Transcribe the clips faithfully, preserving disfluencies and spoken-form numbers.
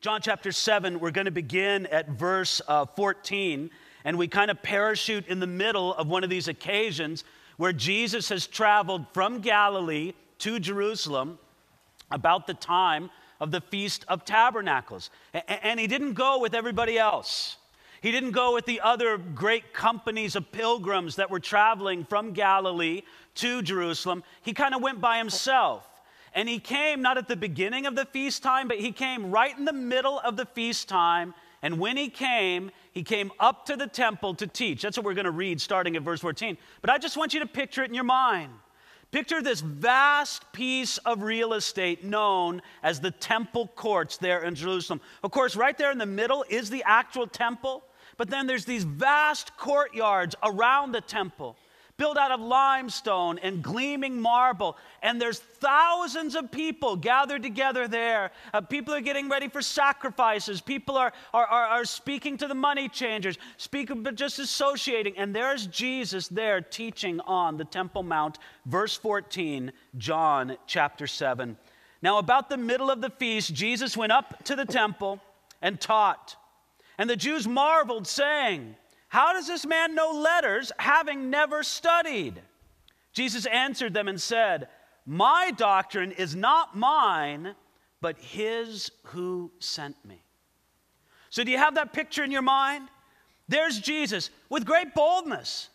John chapter seven, we're going to begin at verse uh, fourteen, and we kind of parachute in the middle of one of these occasions where Jesus has traveled from Galilee to Jerusalem about the time of the Feast of Tabernacles. And he didn't go with everybody else. He didn't go with the other great companies of pilgrims that were traveling from Galilee to Jerusalem. He kind of went by himself. And he came not at the beginning of the feast time, but he came right in the middle of the feast time. And when he came, he came up to the temple to teach. That's what we're going to read starting at verse fourteen. But I just want you to picture it in your mind. Picture this vast piece of real estate known as the temple courts there in Jerusalem. Of course, right there in the middle is the actual temple, but then there's these vast courtyards around the temple, built out of limestone and gleaming marble, and there's thousands of people gathered together there. Uh, people are getting ready for sacrifices. People are, are, are, are speaking to the money changers, speaking but just associating, and there's Jesus there teaching on the Temple Mount. Verse fourteen, John chapter seven. Now about the middle of the feast, Jesus went up to the temple and taught. And the Jews marveled, saying, "How does this man know letters, having never studied?" Jesus answered them and said, "My doctrine is not mine, but his who sent me." So do you have that picture in your mind? There's Jesus with great boldness.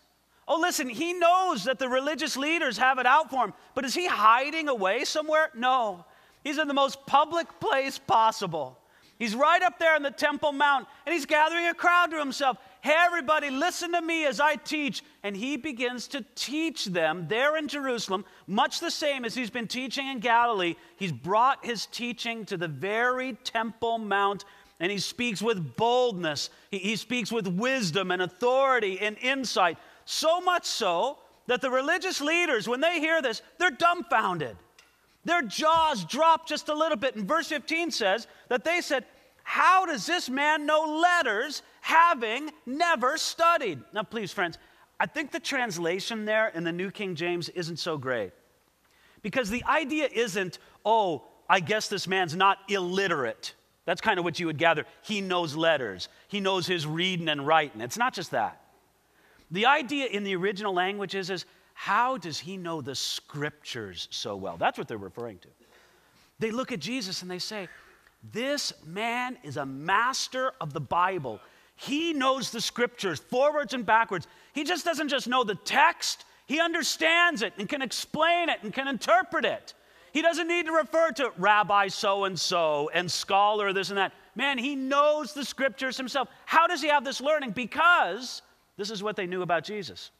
Oh, listen, he knows that the religious leaders have it out for him, but is he hiding away somewhere? No. He's in the most public place possible. He's right up there on the Temple Mount, and he's gathering a crowd to himself. "Hey, everybody, listen to me as I teach." And he begins to teach them there in Jerusalem, much the same as he's been teaching in Galilee. He's brought his teaching to the very Temple Mount, and he speaks with boldness. He, he speaks with wisdom and authority and insight, so much so that the religious leaders, when they hear this, they're dumbfounded. Their jaws dropped just a little bit. And verse fifteen says that they said, "How does this man know letters, having never studied?" Now, please, friends, I think the translation there in the New King James isn't so great. Because the idea isn't, "Oh, I guess this man's not illiterate." That's kind of what you would gather. He knows letters. He knows his reading and writing. It's not just that. The idea in the original language is, is how does he know the scriptures so well? That's what they're referring to. They look at Jesus and they say, "This man is a master of the Bible. He knows the scriptures, forwards and backwards. He just doesn't just know the text. He understands it and can explain it and can interpret it. He doesn't need to refer to rabbi so-and-so and scholar this and that. Man, he knows the scriptures himself." How does he have this learning? Because this is what they knew about Jesus.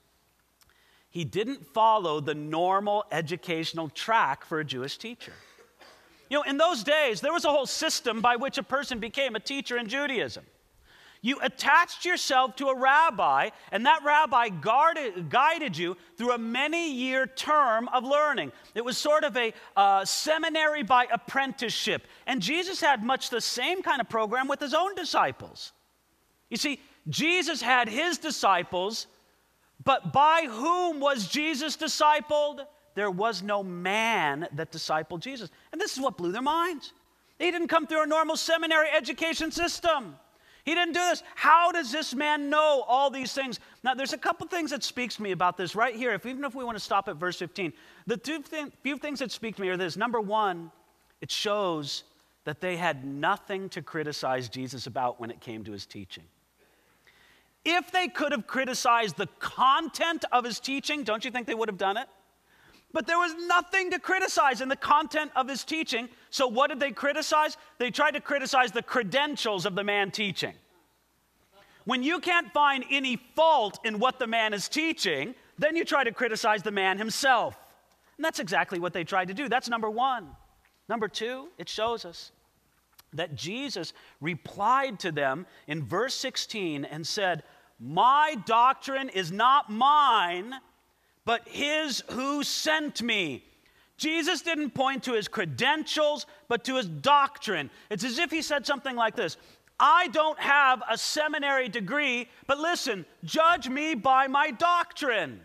He didn't follow the normal educational track for a Jewish teacher. You know, in those days, there was a whole system by which a person became a teacher in Judaism. You attached yourself to a rabbi, and that rabbi guarded, guided you through a many-year term of learning. It was sort of a uh, seminary by apprenticeship. And Jesus had much the same kind of program with his own disciples. You see, Jesus had his disciples, but by whom was Jesus discipled? There was no man that discipled Jesus. And this is what blew their minds. He didn't come through a normal seminary education system. He didn't do this. How does this man know all these things? Now, there's a couple things that speaks to me about this right here, if, even if we want to stop at verse fifteen. The two thing, few things that speak to me are this. Number one, it shows that they had nothing to criticize Jesus about when it came to his teaching. If they could have criticized the content of his teaching, don't you think they would have done it? But there was nothing to criticize in the content of his teaching. So what did they criticize? They tried to criticize the credentials of the man teaching. When you can't find any fault in what the man is teaching, then you try to criticize the man himself. And that's exactly what they tried to do. That's number one. Number two, it shows us that Jesus replied to them in verse sixteen and said, "My doctrine is not mine, but his who sent me." Jesus didn't point to his credentials, but to his doctrine. It's as if he said something like this: "I don't have a seminary degree, but listen, judge me by my doctrine."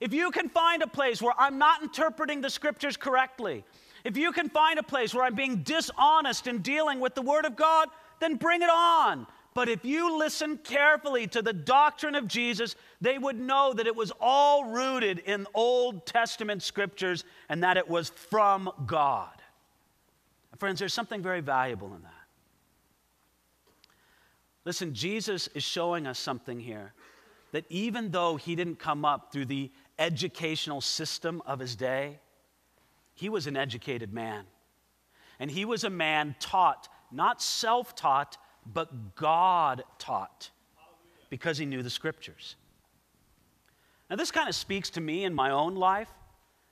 If you can find a place where I'm not interpreting the scriptures correctly, If you can find a place where I'm being dishonest in dealing with the Word of God, then bring it on. But if you listen carefully to the doctrine of Jesus, they would know that it was all rooted in Old Testament scriptures and that it was from God. Friends, there's something very valuable in that. Listen, Jesus is showing us something here, that even though he didn't come up through the educational system of his day, he was an educated man. And he was a man taught, not self-taught, but God-taught, because he knew the scriptures. Now, this kind of speaks to me in my own life,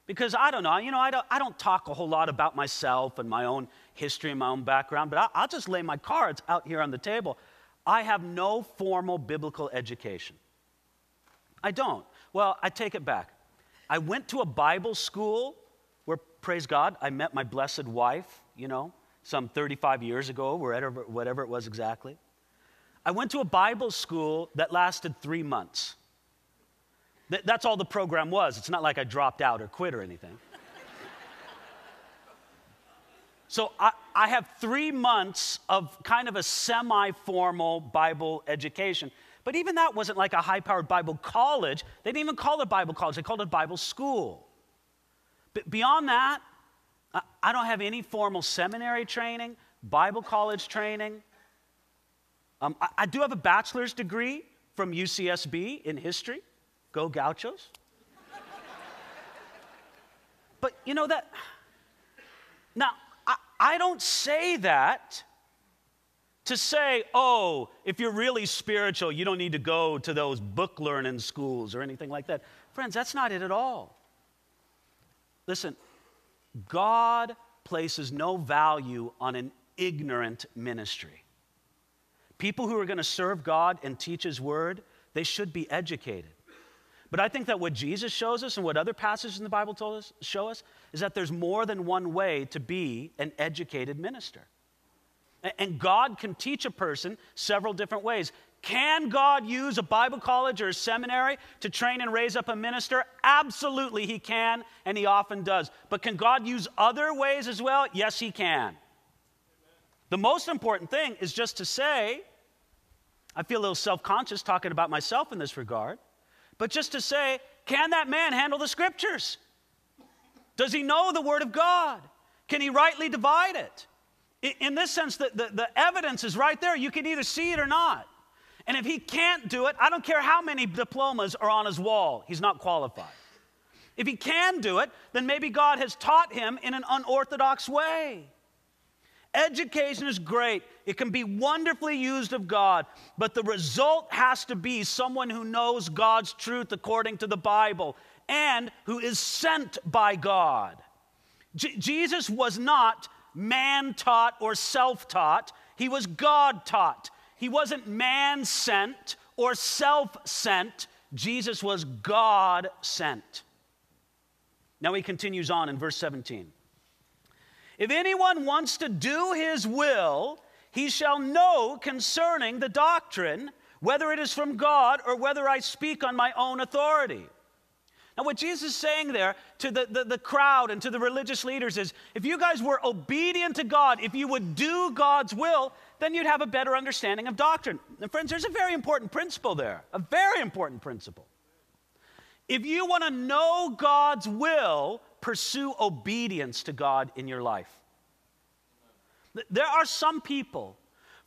because I don't know, you know, I don't, I don't talk a whole lot about myself and my own history and my own background, but I, I'll just lay my cards out here on the table. I have no formal biblical education. I don't. Well, I take it back. I went to a Bible school where, praise God, I met my blessed wife, you know, some thirty-five years ago, wherever, whatever it was exactly. I went to a Bible school that lasted three months. That's all the program was. It's not like I dropped out or quit or anything. So I, I have three months of kind of a semi-formal Bible education. But even that wasn't like a high-powered Bible college. They didn't even call it Bible college. They called it Bible school. But beyond that, I, I don't have any formal seminary training, Bible college training. Um, I, I do have a bachelor's degree from U C S B in history. Go Gauchos. But you know that, now, I, I don't say that to say, oh, if you're really spiritual, you don't need to go to those book learning schools or anything like that. Friends, that's not it at all. Listen, God places no value on an ignorant ministry. People who are going to serve God and teach His Word, they should be educated. But I think that what Jesus shows us and what other passages in the Bible told us, show us is that there's more than one way to be an educated minister. And God can teach a person several different ways. Can God use a Bible college or a seminary to train and raise up a minister? Absolutely He can, and He often does. But can God use other ways as well? Yes, He can. The most important thing is just to say, I feel a little self-conscious talking about myself in this regard, but just to say, can that man handle the scriptures? Does he know the Word of God? Can he rightly divide it? In this sense, the, the, the evidence is right there. You can either see it or not. And if he can't do it, I don't care how many diplomas are on his wall, he's not qualified. If he can do it, then maybe God has taught him in an unorthodox way. Education is great. It can be wonderfully used of God, but the result has to be someone who knows God's truth according to the Bible and who is sent by God. Je- Jesus was not man-taught or self-taught. He was God-taught. He wasn't man-sent or self-sent. Jesus was God-sent. Now he continues on in verse seventeen. If anyone wants to do his will, he shall know concerning the doctrine, whether it is from God or whether I speak on my own authority. Now what Jesus is saying there to the, the, the crowd and to the religious leaders is, if you guys were obedient to God, if you would do God's will, then you'd have a better understanding of doctrine. And friends, there's a very important principle there, a very important principle. If you want to know God's will, pursue obedience to God in your life. There are some people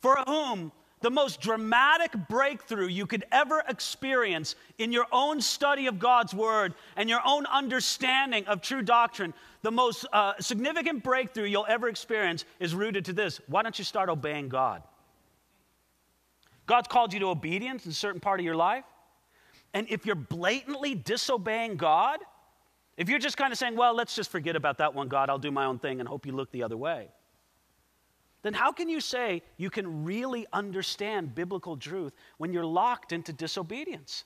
for whom the most dramatic breakthrough you could ever experience in your own study of God's Word and your own understanding of true doctrine, the most uh, significant breakthrough you'll ever experience is rooted to this. Why don't you start obeying God? God's called you to obedience in a certain part of your life. And if you're blatantly disobeying God, if you're just kind of saying, well, let's just forget about that one, God, I'll do my own thing and hope you look the other way, then how can you say you can really understand biblical truth when you're locked into disobedience?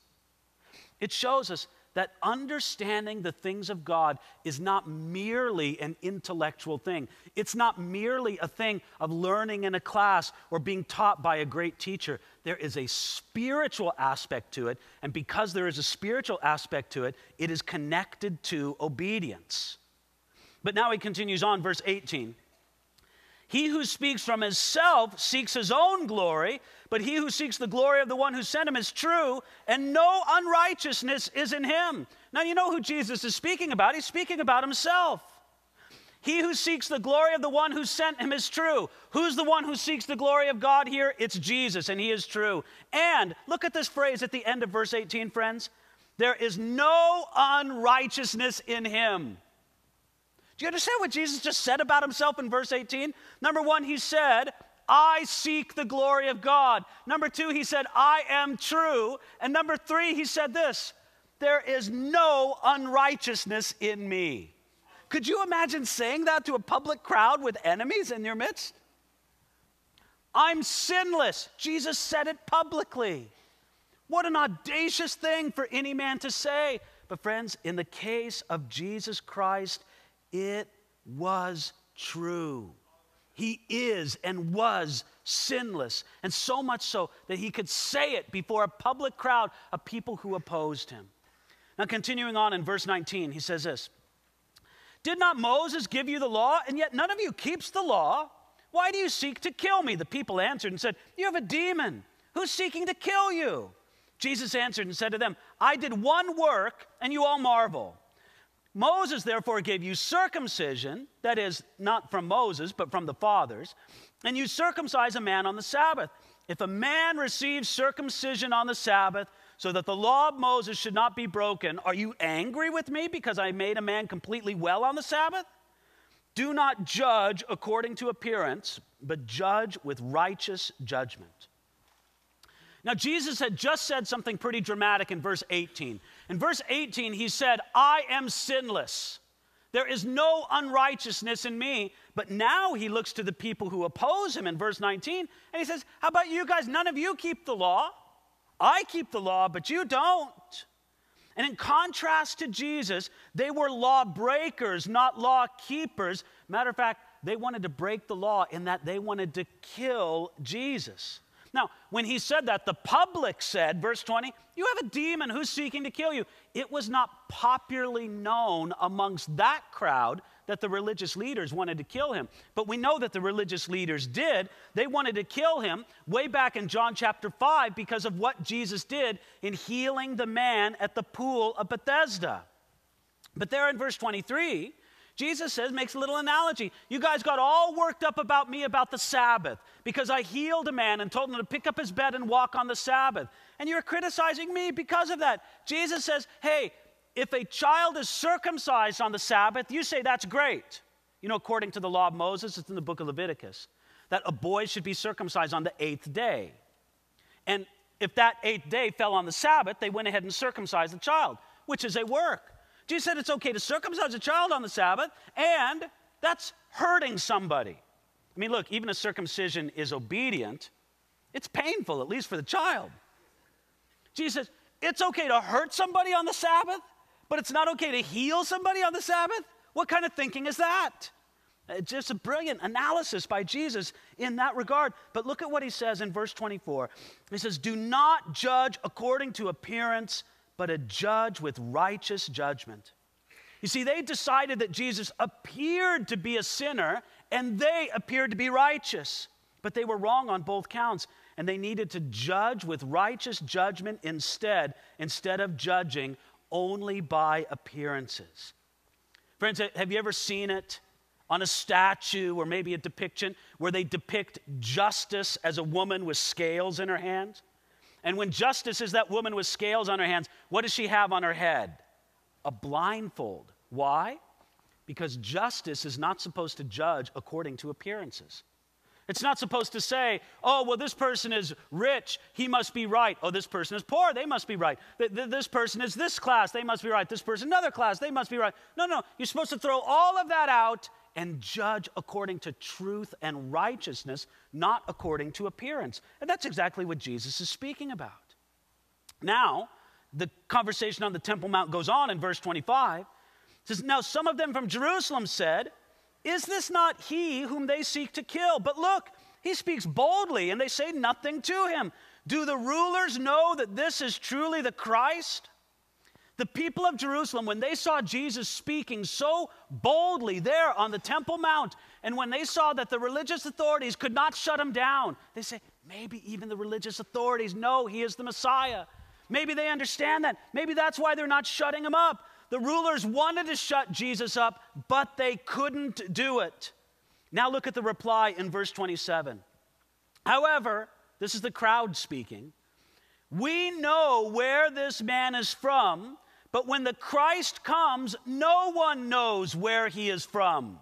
It shows us that understanding the things of God is not merely an intellectual thing. It's not merely a thing of learning in a class or being taught by a great teacher. There is a spiritual aspect to it, and because there is a spiritual aspect to it, it is connected to obedience. But now he continues on, verse eighteen. He who speaks from himself seeks his own glory, but he who seeks the glory of the one who sent him is true, and no unrighteousness is in him. Now you know who Jesus is speaking about. He's speaking about himself. He who seeks the glory of the one who sent him is true. Who's the one who seeks the glory of God here? It's Jesus, and he is true. And look at this phrase at the end of verse eighteen, friends. There is no unrighteousness in him. Do you understand what Jesus just said about himself in verse eighteen? Number one, he said, I seek the glory of God. Number two, he said, I am true. And number three, he said this, there is no unrighteousness in me. Could you imagine saying that to a public crowd with enemies in your midst? I'm sinless. Jesus said it publicly. What an audacious thing for any man to say. But friends, in the case of Jesus Christ, it was true. He is and was sinless, and so much so that he could say it before a public crowd of people who opposed him. Now continuing on in verse nineteen, he says this, did not Moses give you the law, and yet none of you keeps the law? Why do you seek to kill me? The people answered and said, you have a demon. Who's seeking to kill you? Jesus answered and said to them, I did one work, and you all marvel. Moses, therefore, gave you circumcision, that is, not from Moses, but from the fathers, and you circumcise a man on the Sabbath. If a man receives circumcision on the Sabbath, so that the law of Moses should not be broken, are you angry with me because I made a man completely well on the Sabbath? Do not judge according to appearance, but judge with righteous judgment. Now, Jesus had just said something pretty dramatic in verse eighteen. In verse eighteen, he said, I am sinless. There is no unrighteousness in me. But now he looks to the people who oppose him in verse nineteen, and he says, how about you guys? None of you keep the law. I keep the law, but you don't. And in contrast to Jesus, they were lawbreakers, not law keepers. Matter of fact, they wanted to break the law in that they wanted to kill Jesus. Now, when he said that, the public said, verse twenty, you have a demon who's seeking to kill you. It was not popularly known amongst that crowd that the religious leaders wanted to kill him. But we know that the religious leaders did. They wanted to kill him way back in John chapter five because of what Jesus did in healing the man at the pool of Bethesda. But there in verse twenty-three, Jesus says, makes a little analogy. You guys got all worked up about me about the Sabbath because I healed a man and told him to pick up his bed and walk on the Sabbath. And you're criticizing me because of that. Jesus says, hey, if a child is circumcised on the Sabbath, you say that's great. You know, according to the law of Moses, it's in the book of Leviticus, that a boy should be circumcised on the eighth day. And if that eighth day fell on the Sabbath, they went ahead and circumcised the child, which is a work. Jesus said it's okay to circumcise a child on the Sabbath, and that's hurting somebody. I mean, look, even if circumcision is obedient, it's painful, at least for the child. Jesus says, it's okay to hurt somebody on the Sabbath, but it's not okay to heal somebody on the Sabbath? What kind of thinking is that? It's just a brilliant analysis by Jesus in that regard. But look at what he says in verse twenty-four. He says, do not judge according to appearance, but a judge with righteous judgment. You see, they decided that Jesus appeared to be a sinner, and they appeared to be righteous. But they were wrong on both counts, and they needed to judge with righteous judgment instead, instead of judging only by appearances. Friends, have you ever seen it on a statue or maybe a depiction where they depict justice as a woman with scales in her hands? And when justice is that woman with scales on her hands, what does she have on her head? A blindfold. Why? Because justice is not supposed to judge according to appearances. It's not supposed to say, oh, well, this person is rich, he must be right. Oh, this person is poor, they must be right. This person is this class, they must be right. This person another class, they must be right. No, no, you're supposed to throw all of that out and judge according to truth and righteousness, not according to appearance. And that's exactly what Jesus is speaking about. Now, the conversation on the Temple Mount goes on in verse twenty-five. It says, now some of them from Jerusalem said, is this not he whom they seek to kill? But look, he speaks boldly, and they say nothing to him. Do the rulers know that this is truly the Christ? The people of Jerusalem, when they saw Jesus speaking so boldly there on the Temple Mount, and when they saw that the religious authorities could not shut him down, they say, maybe even the religious authorities know he is the Messiah. Maybe they understand that. Maybe that's why they're not shutting him up. The rulers wanted to shut Jesus up, but they couldn't do it. Now look at the reply in verse twenty-seven. However, this is the crowd speaking, we know where this man is from, but when the Christ comes, no one knows where he is from.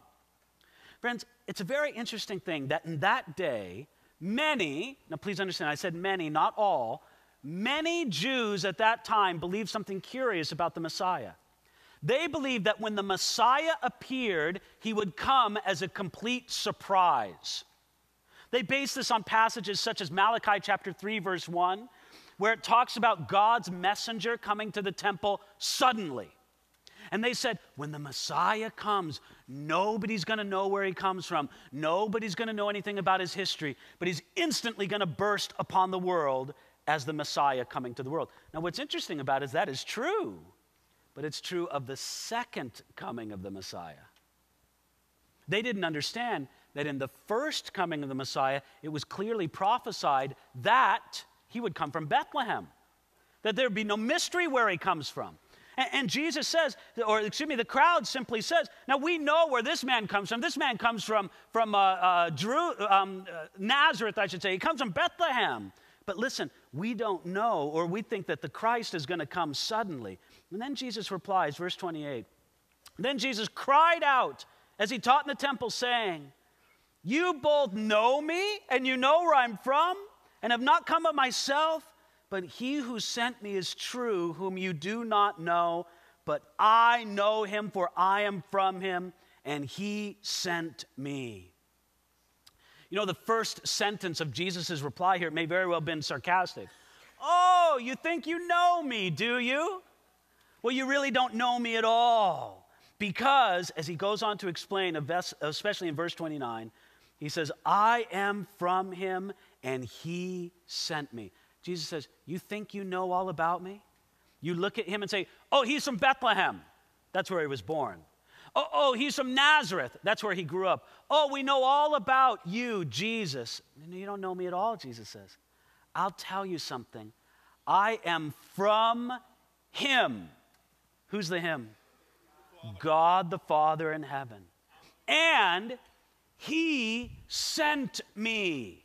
Friends, it's a very interesting thing that in that day, many, now please understand, I said many, not all, many Jews at that time believed something curious about the Messiah. They believed that when the Messiah appeared, he would come as a complete surprise. They based this on passages such as Malachi chapter three, verse one, where it talks about God's messenger coming to the temple suddenly. And they said, when the Messiah comes, nobody's going to know where he comes from. Nobody's going to know anything about his history, but he's instantly going to burst upon the world as the Messiah coming to the world. Now, what's interesting about it is that is true, but it's true of the second coming of the Messiah. They didn't understand that in the first coming of the Messiah, it was clearly prophesied that he would come from Bethlehem, that there'd be no mystery where he comes from. And, and Jesus says, or excuse me, the crowd simply says, now we know where this man comes from. This man comes from, from uh, uh, Jeru- um, uh, Nazareth, I should say. He comes from Bethlehem. But listen, we don't know, or we think that the Christ is going to come suddenly. And then Jesus replies, verse twenty-eight, then Jesus cried out as he taught in the temple, saying, you both know me, and you know where I'm from, and have not come of myself, but he who sent me is true, whom you do not know, but I know him, for I am from him, and he sent me. You know, the first sentence of Jesus' reply here may very well have been sarcastic. Oh, you think you know me, do you? Well, you really don't know me at all. Because, as he goes on to explain, especially in verse twenty-nine, he says, I am from him, and he sent me. Jesus says, you think you know all about me? You look at him and say, oh, he's from Bethlehem. That's where he was born. Oh, oh, he's from Nazareth. That's where he grew up. Oh, we know all about you, Jesus. You don't know me at all, Jesus says. I'll tell you something. I am from him. Who's the him? God the Father in heaven. And he sent me.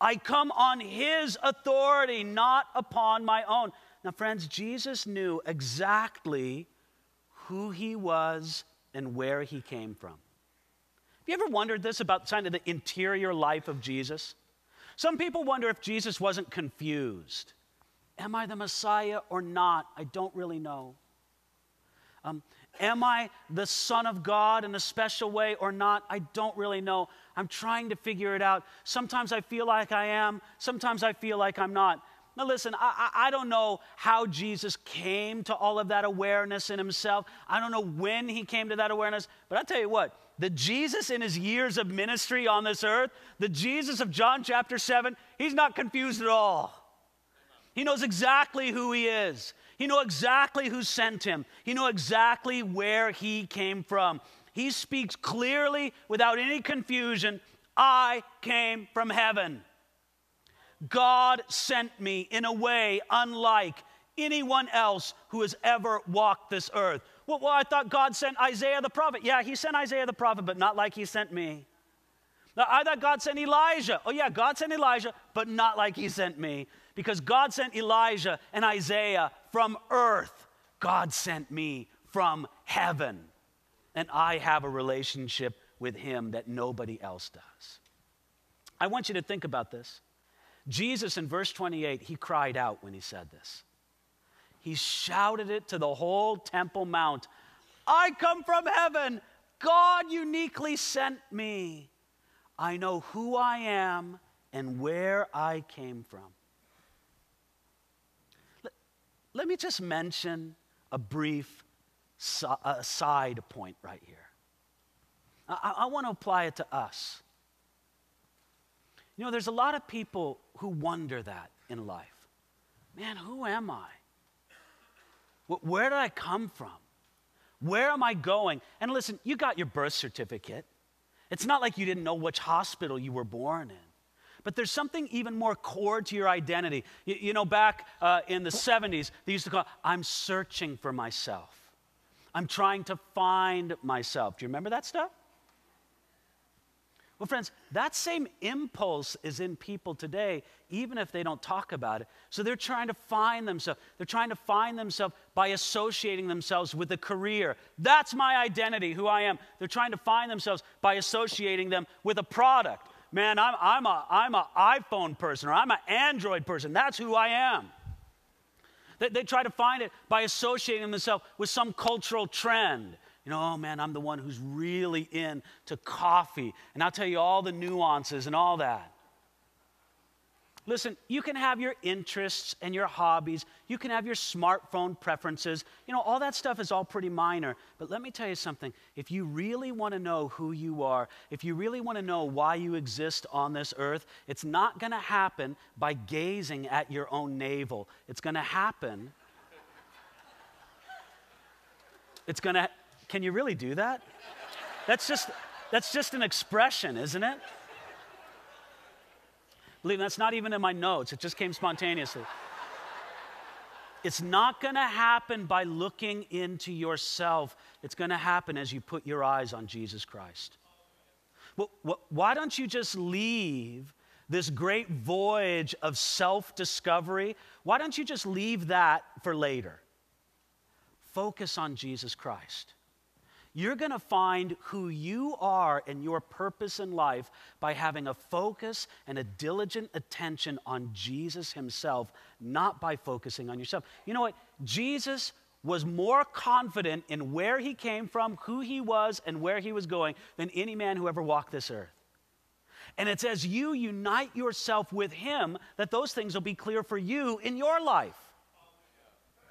I come on his authority, not upon my own. Now, friends, Jesus knew exactly who he was and where he came from. Have you ever wondered this about kind of the interior life of Jesus? Some people wonder if Jesus wasn't confused. Am I the Messiah or not? I don't really know. Um, am I the Son of God in a special way or not? I don't really know. I'm trying to figure it out. Sometimes I feel like I am. Sometimes I feel like I'm not. Now listen, I, I don't know how Jesus came to all of that awareness in himself. I don't know when he came to that awareness, but I'll tell you what, the Jesus in his years of ministry on this earth, the Jesus of John chapter seven, he's not confused at all. He knows exactly who he is. He knows exactly who sent him. He knows exactly where he came from. He speaks clearly without any confusion. I came from heaven. God sent me in a way unlike anyone else who has ever walked this earth. Well, well, I thought God sent Isaiah the prophet. Yeah, he sent Isaiah the prophet, but not like he sent me. I thought God sent Elijah. Oh yeah, God sent Elijah, but not like he sent me. Because God sent Elijah and Isaiah from earth. God sent me from heaven. And I have a relationship with him that nobody else does. I want you to think about this. Jesus, in verse twenty-eight, he cried out when he said this. He shouted it to the whole Temple Mount. I come from heaven. God uniquely sent me. I know who I am and where I came from. Let, let me just mention a brief so, uh, side point right here. I, I want to apply it to us. You know, there's a lot of people who wonder that in life. Man, who am I? Where did I come from? Where am I going? And listen, you got your birth certificate. It's not like you didn't know which hospital you were born in. But there's something even more core to your identity. You, you know, back uh, in the seventies, they used to call it, I'm searching for myself. I'm trying to find myself. Do you remember that stuff? Well, friends, that same impulse is in people today, even if they don't talk about it. So they're trying to find themselves. They're trying to find themselves by associating themselves with a career. That's my identity, who I am. They're trying to find themselves by associating them with a product. Man, I'm, I'm a, I'm a iPhone person, or I'm an Android person. That's who I am. They, they try to find it by associating themselves with some cultural trend. You know, oh man, I'm the one who's really into coffee. And I'll tell you all the nuances and all that. Listen, you can have your interests and your hobbies. You can have your smartphone preferences. You know, all that stuff is all pretty minor. But let me tell you something. If you really want to know who you are, if you really want to know why you exist on this earth, it's not going to happen by gazing at your own navel. It's going to happen. It's going to... Can you really do that? That's just, that's just an expression, isn't it? Believe me, that's not even in my notes. It just came spontaneously. It's not going to happen by looking into yourself. It's going to happen as you put your eyes on Jesus Christ. Well, why don't you just leave this great voyage of self-discovery? Why don't you just leave that for later? Focus on Jesus Christ. You're going to find who you are and your purpose in life by having a focus and a diligent attention on Jesus himself, not by focusing on yourself. You know what? Jesus was more confident in where he came from, who he was, and where he was going than any man who ever walked this earth. And it's as you unite yourself with him that those things will be clear for you in your life.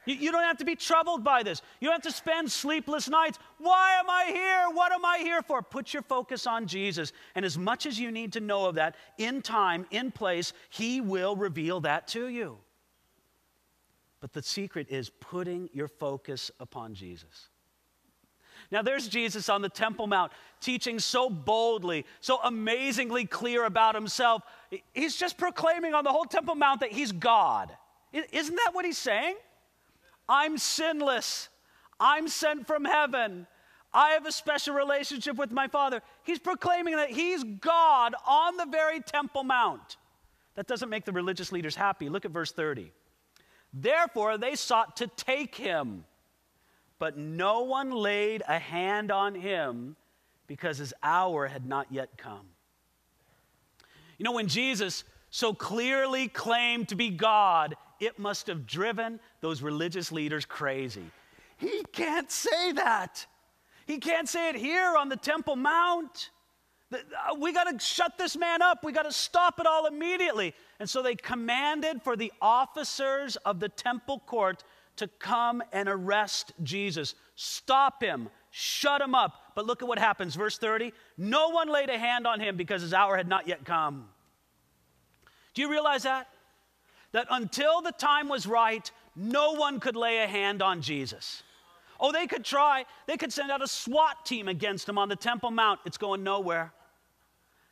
You don't have to be troubled by this. You don't have to spend sleepless nights. Why am I here? What am I here for? Put your focus on Jesus. And as much as you need to know of that, in time, in place, he will reveal that to you. But the secret is putting your focus upon Jesus. Now there's Jesus on the Temple Mount, teaching so boldly, so amazingly clear about himself. He's just proclaiming on the whole Temple Mount that he's God. Isn't that what he's saying? I'm sinless. I'm sent from heaven. I have a special relationship with my Father. He's proclaiming that he's God on the very Temple Mount. That doesn't make the religious leaders happy. Look at verse thirty. Therefore, they sought to take him, but no one laid a hand on him because his hour had not yet come. You know, when Jesus so clearly claimed to be God, it must have driven those religious leaders crazy. He can't say that. He can't say it here on the Temple Mount. We got to shut this man up. We got to stop it all immediately. And so they commanded for the officers of the temple court to come and arrest Jesus. Stop him. Shut him up. But look at what happens. Verse thirty, no one laid a hand on him because his hour had not yet come. Do you realize that? That until the time was right, no one could lay a hand on Jesus. Oh, they could try. They could send out a SWAT team against him on the Temple Mount. It's going nowhere.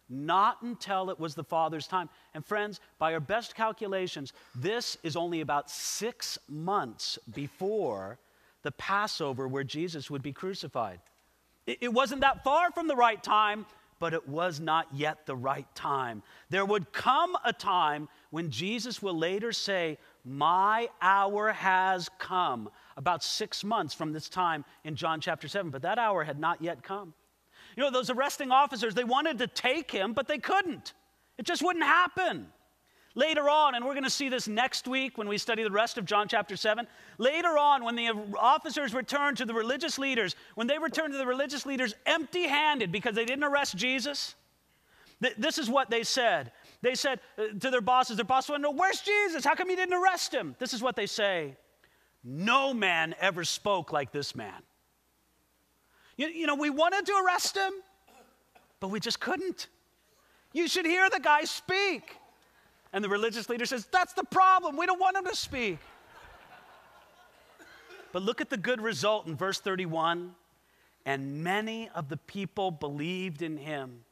Not until it was the Father's time. And friends, by our best calculations, this is only about six months before the Passover where Jesus would be crucified. It wasn't that far from the right time, but it was not yet the right time. There would come a time when Jesus will later say, my hour has come, about six months from this time in John chapter seven, but that hour had not yet come. You know, those arresting officers, they wanted to take him, but they couldn't. It just wouldn't happen. Later on, and we're going to see this next week when we study the rest of John chapter seven, later on when the officers return to the religious leaders, when they return to the religious leaders empty-handed because they didn't arrest Jesus, th this is what they said. They said to their bosses, their bosses wanted to know, where's Jesus? How come you didn't arrest him? This is what they say. No man ever spoke like this man. You, you know, we wanted to arrest him, but we just couldn't. You should hear the guy speak. And the religious leader says, that's the problem. We don't want him to speak. But look at the good result in verse thirty-one. And many of the people believed in him.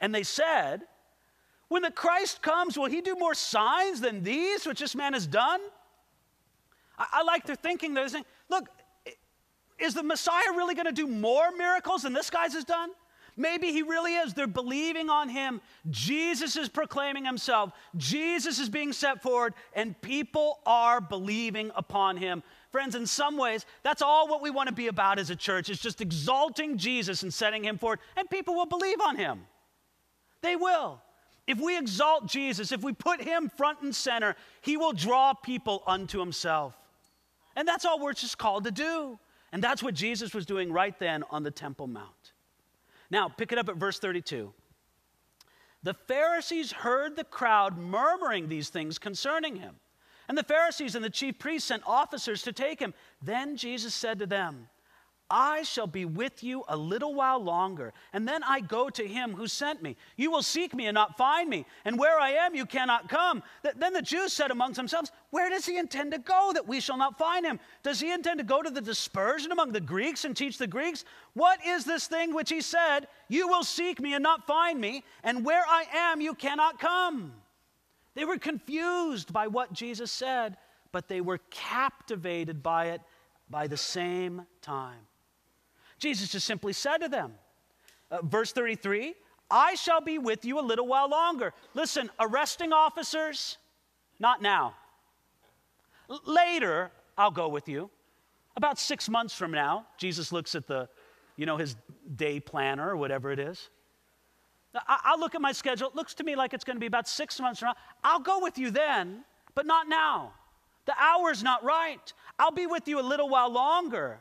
And they said, when the Christ comes, will he do more signs than these which this man has done? I, I like their thinking. They're saying, look, is the Messiah really going to do more miracles than this guy's has done? Maybe he really is. They're believing on him. Jesus is proclaiming himself. Jesus is being set forward, and people are believing upon him. Friends, in some ways, that's all what we want to be about as a church. It's just exalting Jesus and setting him forward, and people will believe on him. They will. If we exalt Jesus, if we put him front and center, he will draw people unto himself. And that's all we're just called to do. And that's what Jesus was doing right then on the Temple Mount. Now, pick it up at verse thirty-two. The Pharisees heard the crowd murmuring these things concerning him. And the Pharisees and the chief priests sent officers to take him. Then Jesus said to them, I shall be with you a little while longer, and then I go to him who sent me. You will seek me and not find me, and where I am you cannot come. Th- then the Jews said amongst themselves, where does he intend to go that we shall not find him? Does he intend to go to the dispersion among the Greeks and teach the Greeks? What is this thing which he said, you will seek me and not find me, and where I am you cannot come? They were confused by what Jesus said, but they were captivated by it by the same time. Jesus just simply said to them, uh, verse thirty-three, I shall be with you a little while longer. Listen, arresting officers, not now. L- later, I'll go with you. About six months from now, Jesus looks at the, you know, his day planner or whatever it is. I- I'll look at my schedule. It looks to me like it's going to be about six months from now. I'll go with you then, but not now. The hour's not right. I'll be with you a little while longer.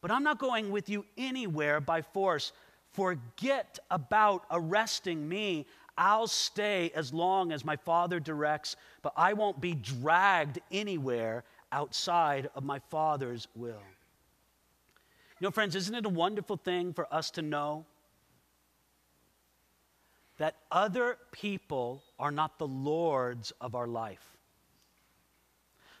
But I'm not going with you anywhere by force. Forget about arresting me. I'll stay as long as my Father directs, but I won't be dragged anywhere outside of my Father's will. You know, friends, isn't it a wonderful thing for us to know that other people are not the lords of our life?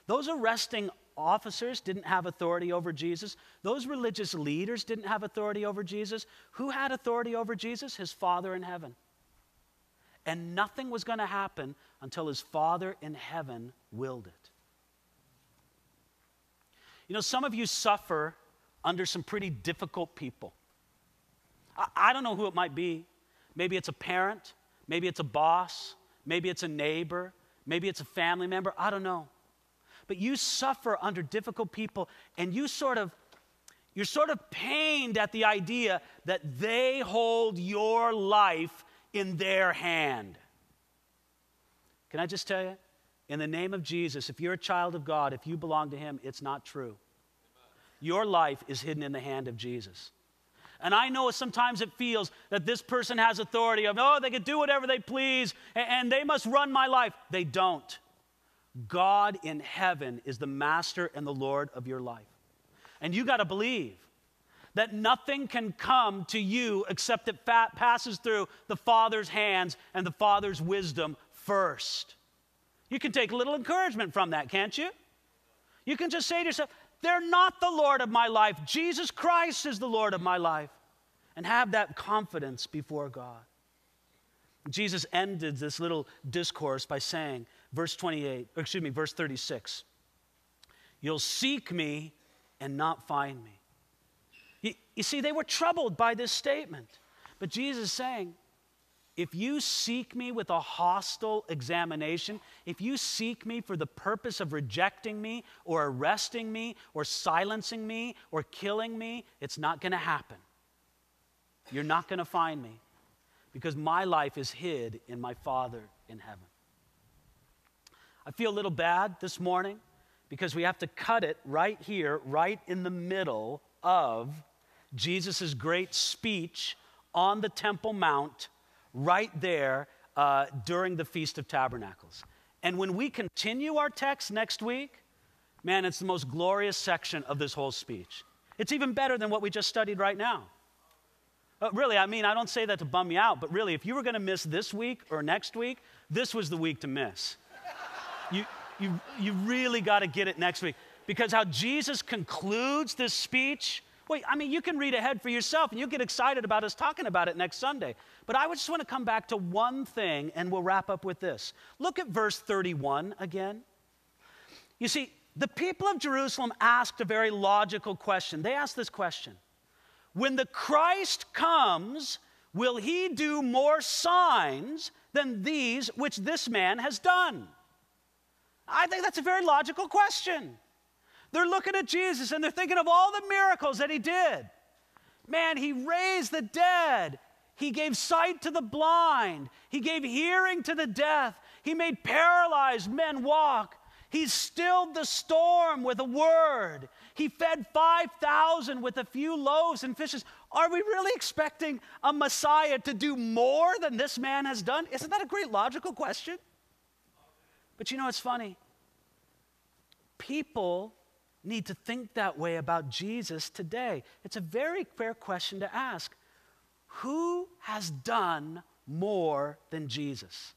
Those arresting officers didn't have authority over Jesus. Those religious leaders didn't have authority over Jesus. Who had authority over Jesus? His Father in heaven. And nothing was going to happen until his Father in heaven willed it. You know, some of you suffer under some pretty difficult people. I, I don't know who it might be. Maybe it's a parent. Maybe it's a boss. Maybe it's a neighbor. Maybe it's a family member. I don't know. But you suffer under difficult people, and you sort of, you're sort of pained at the idea that they hold your life in their hand. Can I just tell you? In the name of Jesus, if you're a child of God, if you belong to him, it's not true. Your life is hidden in the hand of Jesus. And I know sometimes it feels that this person has authority of, oh, they can do whatever they please, and, and they must run my life. They don't. God in heaven is the master and the Lord of your life. And you got to believe that nothing can come to you except it fat passes through the Father's hands and the Father's wisdom first. You can take a little encouragement from that, can't you? You can just say to yourself, they're not the Lord of my life. Jesus Christ is the Lord of my life. And have that confidence before God. Jesus ended this little discourse by saying, verse twenty-eight, or excuse me, verse thirty-six. You'll seek me and not find me. You, you see, they were troubled by this statement. But Jesus is saying, if you seek me with a hostile examination, if you seek me for the purpose of rejecting me or arresting me or silencing me or killing me, it's not going to happen. You're not going to find me because my life is hid in my Father in heaven. I feel a little bad this morning because we have to cut it right here, right in the middle of Jesus' great speech on the Temple Mount, right there uh, during the Feast of Tabernacles. And when we continue our text next week, man, it's the most glorious section of this whole speech. It's even better than what we just studied right now. Uh, really, I mean, I don't say that to bum you out, but really, if you were going to miss this week or next week, this was the week to miss. You, you, you really got to get it next week. because how Jesus concludes this speech, wait, I mean, you can read ahead for yourself and you'll get excited about us talking about it next Sunday. But I just want to come back to one thing and we'll wrap up with this. Look at verse thirty-one again. You see, the people of Jerusalem asked a very logical question. They asked this question: when the Christ comes, will he do more signs than these which this man has done? I think that's a very logical question. They're looking at Jesus and they're thinking of all the miracles that he did. Man, he raised the dead. He gave sight to the blind. He gave hearing to the deaf. He made paralyzed men walk. He stilled the storm with a word. He fed five thousand with a few loaves and fishes. Are we really expecting a Messiah to do more than this man has done? Isn't that a great logical question? But you know, it's funny. People need to think that way about Jesus today. It's a very fair question to ask. Who has done more than Jesus?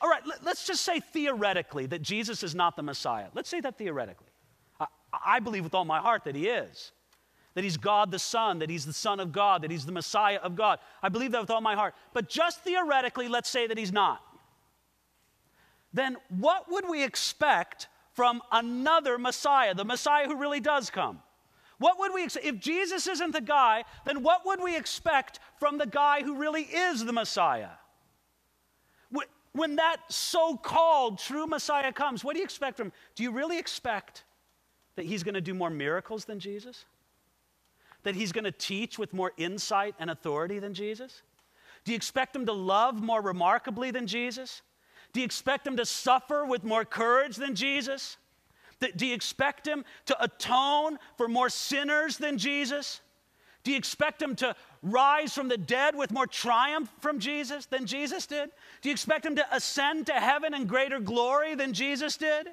All right, let's just say theoretically that Jesus is not the Messiah. Let's say that theoretically. I, I believe with all my heart that he is, that he's God the Son, that he's the Son of God, that he's the Messiah of God. I believe that with all my heart. But just theoretically, let's say that he's not. Then what would we expect from another Messiah, the Messiah who really does come? What would we expect? If Jesus isn't the guy, then what would we expect from the guy who really is the Messiah? When that so-called true Messiah comes, what do you expect from him? Do you really expect that he's going to do more miracles than Jesus? That he's going to teach with more insight and authority than Jesus? Do you expect him to love more remarkably than Jesus? Do you expect him to suffer with more courage than Jesus? Do you expect him to atone for more sinners than Jesus? Do you expect him to rise from the dead with more triumph from Jesus than Jesus did? Do you expect him to ascend to heaven in greater glory than Jesus did?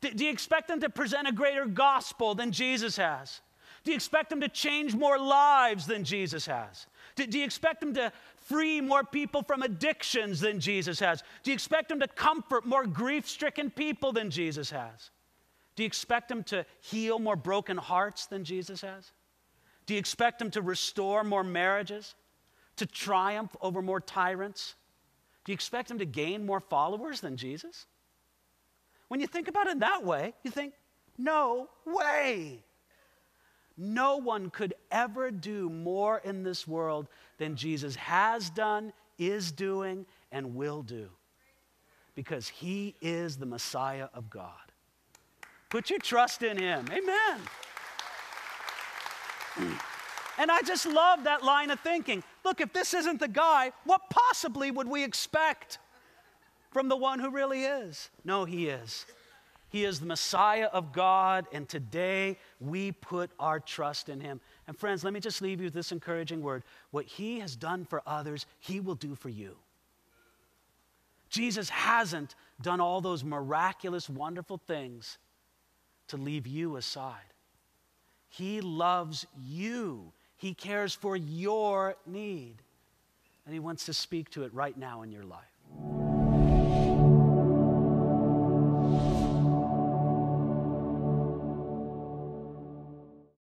Do you expect him to present a greater gospel than Jesus has? Do you expect him to change more lives than Jesus has? Do, do you expect him to free more people from addictions than Jesus has? Do you expect him to comfort more grief-stricken people than Jesus has? Do you expect him to heal more broken hearts than Jesus has? Do you expect him to restore more marriages? To triumph over more tyrants? Do you expect him to gain more followers than Jesus? When you think about it that way, you think, no way. No one could ever do more in this world than Jesus has done, is doing, and will do, because he is the Messiah of God. Put your trust in him. Amen. And I just love that line of thinking. Look, if this isn't the guy, what possibly would we expect from the one who really is? No, he is. He is the Messiah of God, and today we put our trust in him. And friends, let me just leave you with this encouraging word. What he has done for others, he will do for you. Jesus hasn't done all those miraculous, wonderful things to leave you aside. He loves you. He cares for your need, and he wants to speak to it right now in your life.